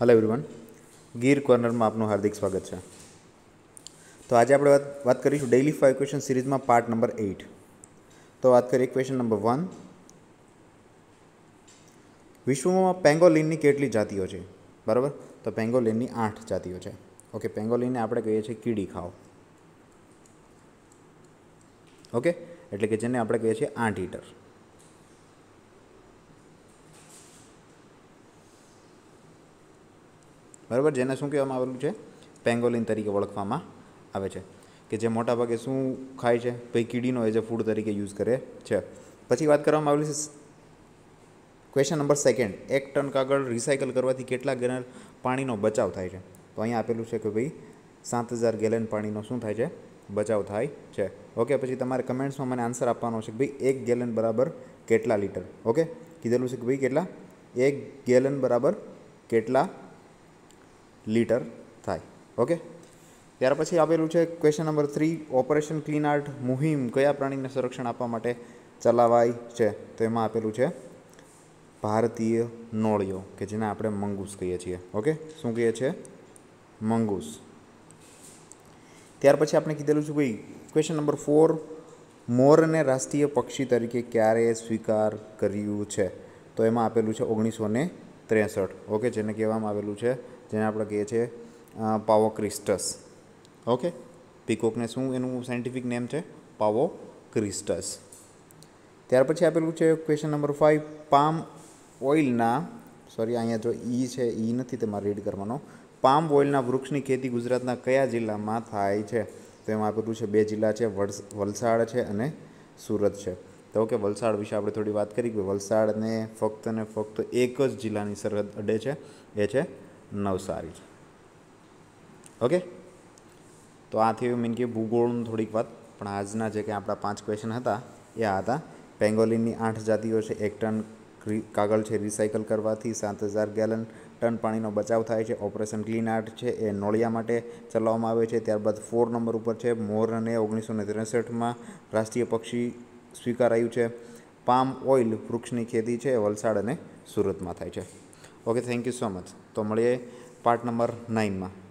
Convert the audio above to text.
Hello everyone, Gir corner में आपनु हार्दिक स्वागत है। तो आज आप बात करीशुं डेली 5 क्वेश्चन सीरीज में पार्ट नंबर 8। तो बात करिए क्वेश्चन नंबर 1। विश्व में पेंगोलिन की कितनी जातिओ है? बराबर, तो पेंगोलिन की 8 जातिओ है। ओके, पेंगोलिन ने आपणे कहीए छीए कीड़ी खाओ। ओके, एटले के जेने आपणे कहीए छीए आंट ईटर। बराबर, जेने शू कहूँ पेंगोलिन तरीके ओळखवामां आवे छे, कि जे मोटा भागे शू खाय छे? भाई कीड़ीनो एज अ फूड तरीके यूज करे छे। पछी वात करवामां आवेली क्वेश्चन नंबर 2। 1 टन कागळ रिसायकल करवाथी केटला गैलन पाणीनो बचाव थाय छे? तो अहीं आपेलुं छे कि भाई 7000 गैलन पाणीनो शू थाय छे? बचाव थाय छे। ओके, पछी तमारे कमेंट्स में मने आंसर आपवानो छे कि भाई 1 गैलन बराबर केटला लीटर। ओके, कीधेलुं छे कि भाई केटला 1 गैलन बराबर केटला लीटर थाय। ओके, त्यार पछी आपेलुं छे question number 3। Operation clean art मुहिम कया प्राणीने संरक्षण आपवा माटे चलावाय छे? तो एमां आपेलुं छे भारतीय नोळियो, के जेने आपणे मंगूस कहीए छीए। ओके, शुं कहीए छे? मंगूस। त्यार पछी आपणे कीधेलुं छे भाई क्वेश्चन नंबर 4। मोरने राष्ट्रीय पक्षी तरीके क्यारे स्वीकार कर्युं छे? तो एमां आपेलुं छे 1963। ओके, जेने कहेवामां आवेलुं छे, जेने आपणे कहीए छे पावो क्रिस्टस। ओके, पीकॉक ने शू एनु साइंटिफिक नेम है? पावो क्रिस्टस। त्यार पछी आपेलुं छे क्वेश्चन नंबर 5। पाम ऑइलना सॉरी अहीं जो ई है ई नथी तमारे रीड करवानो। पाम ऑइलना वृक्षनी खेती गुजरातना कया जिल्लामां थाय छे? तो एमां आपेलुं छे 2 जिल्ला है, वलसाड है अने सूरत है। तो ओके, वलसाड विषे आपणे थोड़ी बात करी कि वलसाडने फक्त ने फक्त एक ज जिल्लानी सरहद अडे छे, ए छे नवसारी। ओके, तो आ थी मीन के भूगोल थोड़ीक बात। पण आजना जे के आपड़ा 5 क्वेश्चन हता ए आता पेंगोलिन नी 8 जातिओ छे। 1 टन कागळ छे रिसायकल करवाथी 7000 गैलन टन पाणीनो बचाव थाय छे। ऑपरेशन क्लीन आर्ट छे ए नोळिया माटे चलाववामां आवे छे। त्यारबाद 4 नंबर उपर छे मोरने 1963 मां राष्ट्रीय पक्षी स्वीकारायुं छे। पाम ऑइल वृक्षनी खेती छे वलसाड अने सूरत मां थाय छे। Okay, thank you so much. तो मळीए पार्ट नंबर 9 में।